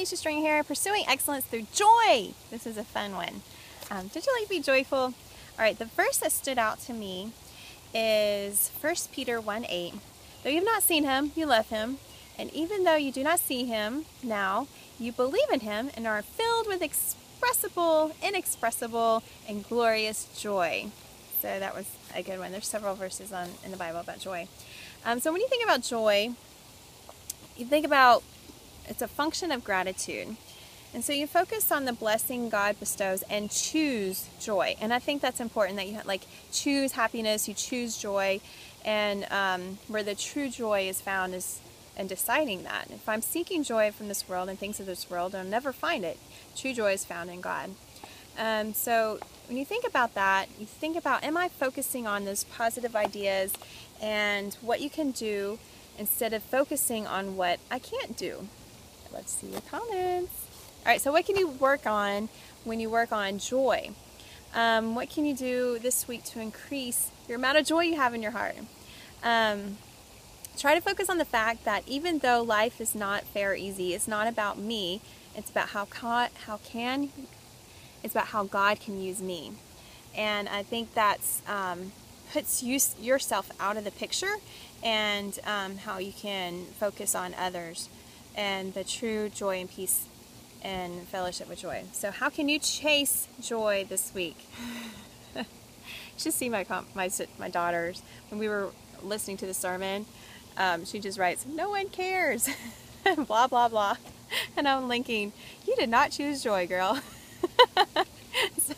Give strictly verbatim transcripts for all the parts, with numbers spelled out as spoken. Alecia Stringer here, pursuing excellence through joy. This is a fun one. Um, did you like to be joyful? All right, the verse that stood out to me is First Peter one eight. Though you have not seen him, you love him. And even though you do not see him now, you believe in him and are filled with expressible, inexpressible, and glorious joy. So that was a good one. There's several verses on in the Bible about joy. Um, so when you think about joy, you think about it's a function of gratitude. And so you focus on the blessing God bestows and choose joy. And I think that's important, that you like choose happiness, you choose joy, and um, where the true joy is found is in deciding that. If I'm seeking joy from this world and things of this world, I'll never find it. True joy is found in God. Um, so when you think about that, you think about, am I focusing on those positive ideas and what you can do instead of focusing on what I can't do? Let's see your comments. All right, so what can you work on when you work on joy? Um, what can you do this week to increase your amount of joy you have in your heart? Um, try to focus on the fact that even though life is not fair or easy, it's not about me, it's about how God, how can, it's about how God can use me. And I think that's um, puts you, yourself out of the picture, and um, how you can focus on others and the true joy and peace and fellowship with joy. So how can you chase joy this week? You should see my, my my daughters when we were listening to the sermon. Um, she just writes, "No one cares," blah blah blah, and I'm linking, "You did not choose joy, girl." So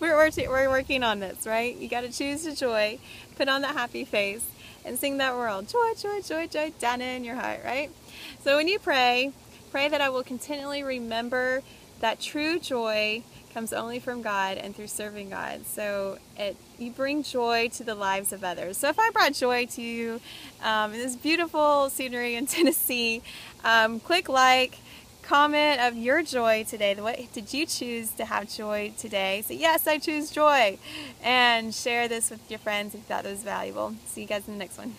we're working, we're working on this, right? You got to choose the joy, put on that happy face, and sing that world joy, joy, joy, joy down in your heart, right? So when you pray. Pray that I will continually remember that true joy comes only from God and through serving God. So it, you bring joy to the lives of others. So if I brought joy to you um, in this beautiful scenery in Tennessee, um, click like, comment of your joy today. What did you choose to have joy today? Say, yes, I choose joy. And share this with your friends if that was valuable. See you guys in the next one.